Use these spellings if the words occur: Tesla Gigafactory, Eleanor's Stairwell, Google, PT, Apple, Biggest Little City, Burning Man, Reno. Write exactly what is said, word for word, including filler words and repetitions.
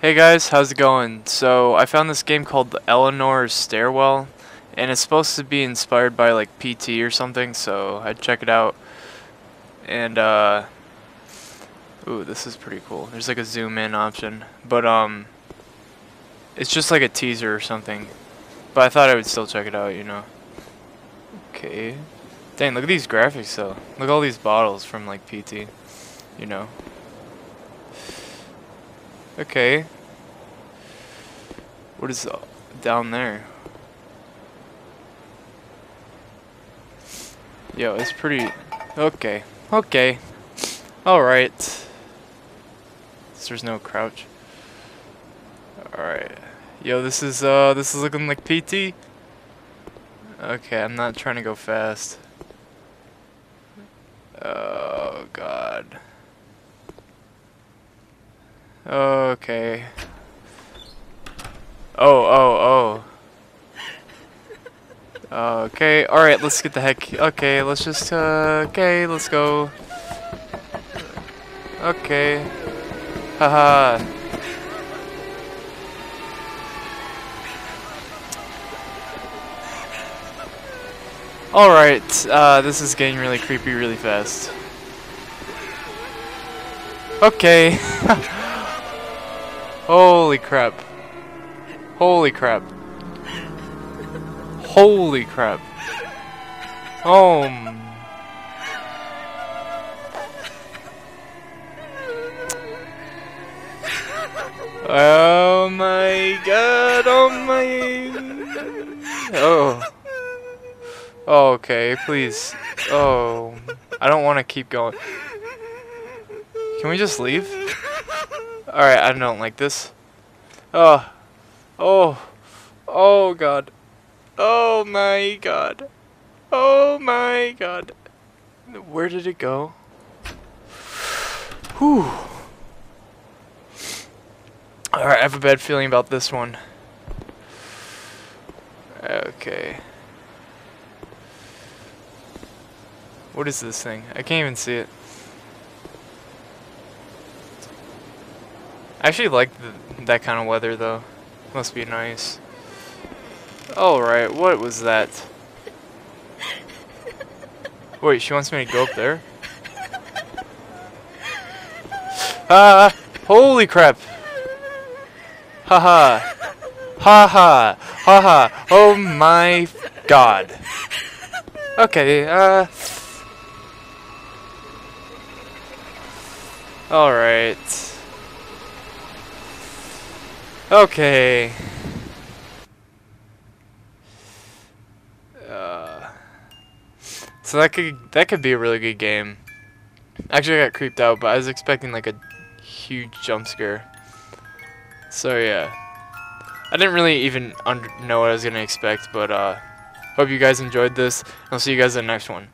Hey guys, how's it going? So I found this game called Eleanor's Stairwell, and it's supposed to be inspired by like P T or something, so I'd check it out. And uh ooh, this is pretty cool. There's like a zoom in option, but um it's just like a teaser or something, but I thought I would still check it out, you know. Okay, dang, look at these graphics though. Look at all these bottles from like P T, you know. Okay. What is down there? Yo, it's pretty... Okay. Okay. Alright. There's no crouch. Alright. Yo, this is, uh, this is looking like P T. Okay, I'm not trying to go fast. Oh, God. Okay. Oh, oh, oh. Okay, alright, let's get the heck. Okay, let's just, uh, okay, let's go. Okay. Haha. Alright, uh, this is getting really creepy really fast. Okay. Holy crap. Holy crap. Holy crap. Um. Oh my god. Oh my. Oh. Oh, okay, please. Oh. I don't want to keep going. Can we just leave? Alright, I don't like this. Oh. Oh. Oh, God. Oh, my God. Oh, my God. Where did it go? Whew. Alright, I have a bad feeling about this one. Okay. What is this thing? I can't even see it. I actually like the, that kind of weather, though. Must be nice. Alright, what was that? Wait, she wants me to go up there? Ah! Holy crap! Haha! Haha! Haha! Oh my god! Okay, uh... alright... Okay. Uh, so that could that could be a really good game. Actually, I got creeped out, but I was expecting like a huge jump scare. So yeah, I didn't really even under know what I was gonna expect, but uh, hope you guys enjoyed this. I'll see you guys in the next one.